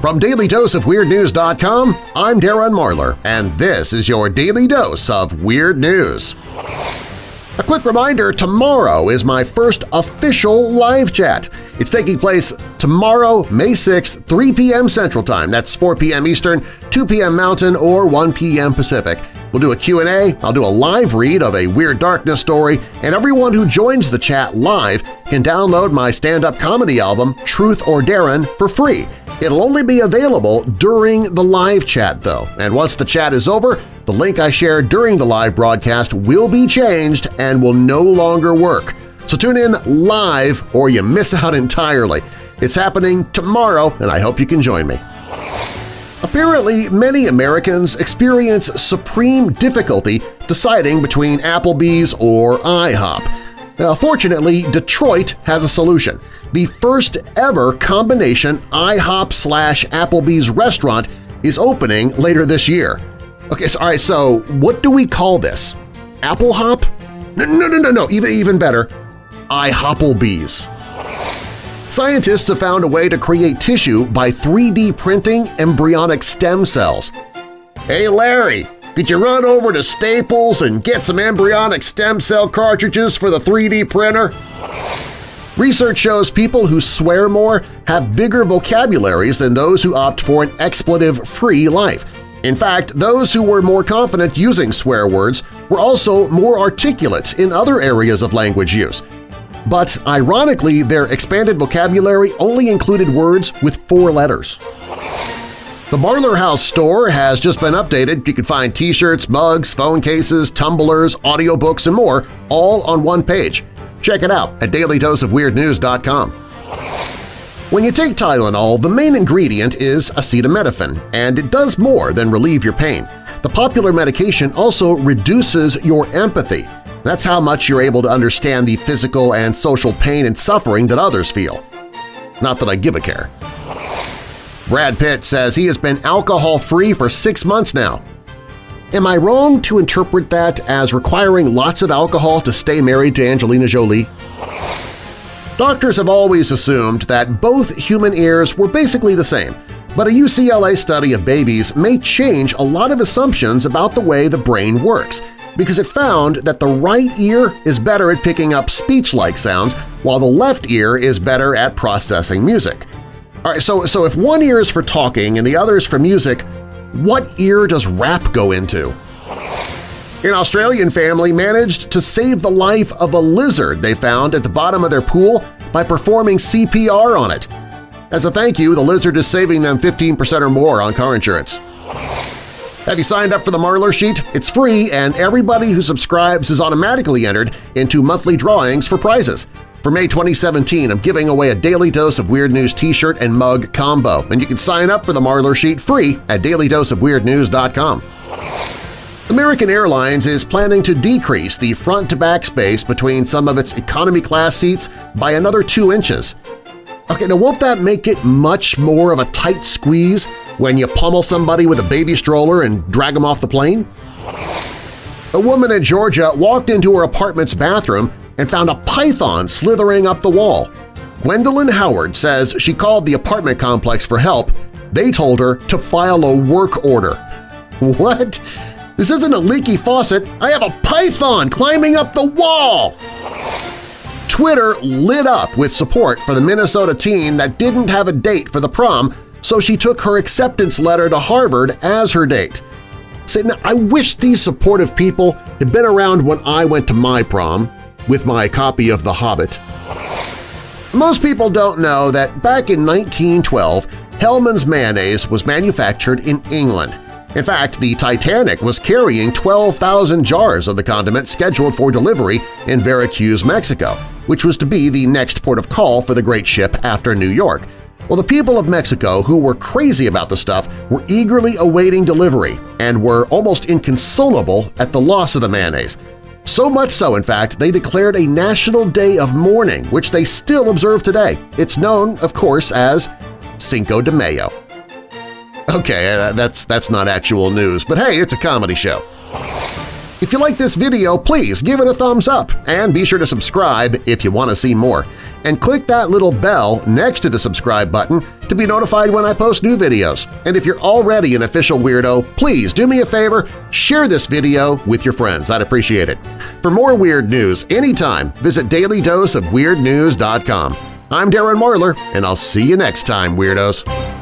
From DailyDoseOfWeirdNews.com, I'm Darren Marlar, and this is your Daily Dose of Weird News. A quick reminder, tomorrow is my first official live chat. It's taking place tomorrow, May 6th, 3 p.m. Central Time. That's 4 p.m. Eastern, 2 p.m. Mountain, or 1 p.m. Pacific. We'll do a Q&A, I'll do a live read of a Weird Darkness story, and everyone who joins the chat live can download my stand-up comedy album, Truth or Darren, for free. It'll only be available during the live chat, though, and once the chat is over, the link I shared during the live broadcast will be changed and will no longer work. So tune in live or you miss out entirely. It's happening tomorrow, and I hope you can join me. Apparently, many Americans experience supreme difficulty deciding between Applebee's or IHOP. Now, fortunately, Detroit has a solution. The first-ever combination IHOP/Applebee's restaurant is opening later this year. Okay, so, all right, so what do we call this? Apple Hop? No, even better, IHOPplebee's. Scientists have found a way to create tissue by 3D printing embryonic stem cells. Hey Larry, could you run over to Staples and get some embryonic stem cell cartridges for the 3D printer? Research shows people who swear more have bigger vocabularies than those who opt for an expletive-free life. In fact, those who were more confident using swear words were also more articulate in other areas of language use. But ironically, their expanded vocabulary only included words with 4 letters. The Marlar House store has just been updated. You can find t-shirts, mugs, phone cases, tumblers, audiobooks, and more all on one page. Check it out at DailyDoseOfWeirdNews.com. When you take Tylenol, the main ingredient is acetaminophen, and it does more than relieve your pain. The popular medication also reduces your empathy. That's how much you're able to understand the physical and social pain and suffering that others feel. Not that I give a care. Brad Pitt says he has been alcohol-free for 6 months now. Am I wrong to interpret that as requiring lots of alcohol to stay married to Angelina Jolie? Doctors have always assumed that both human ears were basically the same, but a UCLA study of babies may change a lot of assumptions about the way the brain works, because it found that the right ear is better at picking up speech-like sounds while the left ear is better at processing music. All right, so if one ear is for talking and the other is for music, what ear does rap go into? An Australian family managed to save the life of a lizard they found at the bottom of their pool by performing CPR on it. As a thank you, the lizard is saving them 15% or more on car insurance. Have you signed up for the Marlar Sheet? It's free, and everybody who subscribes is automatically entered into monthly drawings for prizes. For May 2017, I'm giving away a Daily Dose of Weird News t-shirt and mug combo, and you can sign up for the Marlar Sheet free at DailyDoseOfWeirdNews.com. American Airlines is planning to decrease the front-to-back space between some of its economy-class seats by another 2 inches. Okay, now won't that make it much more of a tight squeeze when you pummel somebody with a baby stroller and drag them off the plane? A woman in Georgia walked into her apartment's bathroom and found a python slithering up the wall. Gwendolyn Howard says she called the apartment complex for help. They told her to file a work order. What? This isn't a leaky faucet. I have a python climbing up the wall! Twitter lit up with support for the Minnesota teen that didn't have a date for the prom, so she took her acceptance letter to Harvard as her date. See, now, I wish these supportive people had been around when I went to my prom with my copy of The Hobbit. Most people don't know that back in 1912, Hellman's Mayonnaise was manufactured in England. In fact, the Titanic was carrying 12,000 jars of the condiment scheduled for delivery in Veracruz, Mexico, which was to be the next port of call for the great ship after New York. Well, the people of Mexico, who were crazy about the stuff, were eagerly awaiting delivery and were almost inconsolable at the loss of the mayonnaise. So much so, in fact, they declared a national day of mourning, which they still observe today. It's known, of course, as Cinco de Mayo. Okay, that's not actual news, but hey, it's a comedy show. If you like this video, please give it a thumbs up and be sure to subscribe if you want to see more. And click that little bell next to the subscribe button to be notified when I post new videos. And if you're already an official weirdo, please do me a favor, share this video with your friends. I'd appreciate it. For more weird news anytime, visit DailyDoseOfWeirdNews.com. I'm Darren Marlar, and I'll see you next time, weirdos.